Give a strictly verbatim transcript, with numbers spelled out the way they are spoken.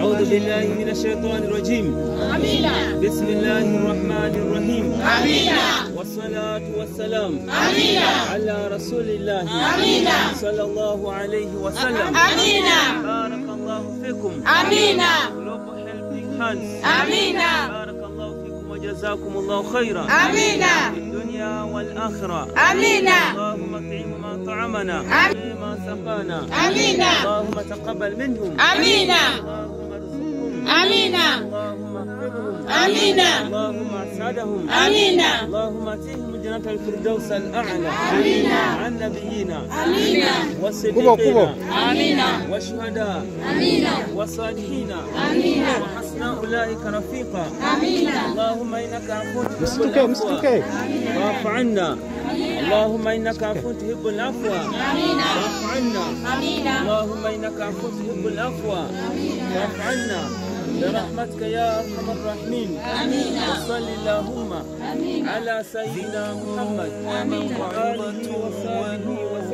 أعوذ بالله من الشيطان الرجيم. آمين. بسم الله الرحمن الرحيم. آمين. والصلاة والسلام. آمين. على رسول الله. آمين. صلى الله عليه وسلم. آمين. بارك الله فيكم. آمين. Love helping hands. آمين. بارك الله فيكم وجزاكم الله خيرا. آمين. في الدنيا والآخرة. آمين. اللهم اطعم ما طعمنا. آمين. سقانا. آمين. اللهم تقبل منهم. آمين. اللهم ارزقهم. آمين. اللهم اغفرهم. آمين. اللهم اسعدهم. آمين. اللهم اتهم جنة الفردوس الأعلى. آمين. عن نبينا. آمين. والصديقين. آمين. والشهداء. آمين. والصالحين. آمين. وحسن أولئك رفيقا. آمين. اللهم إنك عفو تحب العفو فاعف عنا. اللهم إنك عفو تحب العفو فاعف عنا. اللهم إنك عفو تحب العفو فاعف عنا برحمتك يا أرحم الراحمين. وصل اللهم على سيدنا محمد وآله وصحبه وسلم.